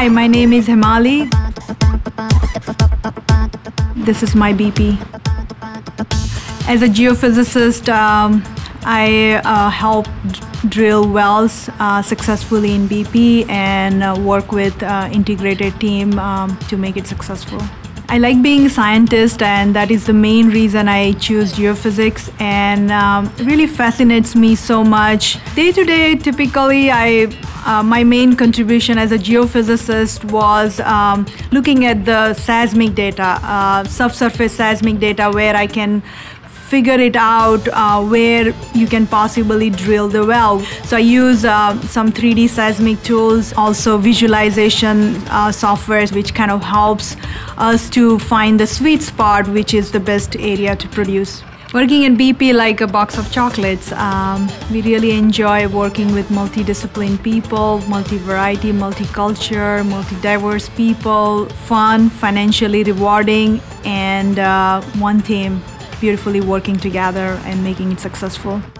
Hi, my name is Hemali. This is my BP. As a geophysicist, I help drill wells successfully in BP and work with integrated team to make it successful. I like being a scientist, and that is the main reason I choose geophysics, and it really fascinates me so much. Day to day, typically, my main contribution as a geophysicist was looking at the seismic data, subsurface seismic data, where I can figure it out where you can possibly drill the well. So I use some 3D seismic tools, also visualization software, which kind of helps us to find the sweet spot, which is the best area to produce. Working at BP like a box of chocolates. We really enjoy working with multidisciplined people, multi-variety, multi-culture, multi-diverse people, fun, financially rewarding, and one team. Beautifully working together and making it successful.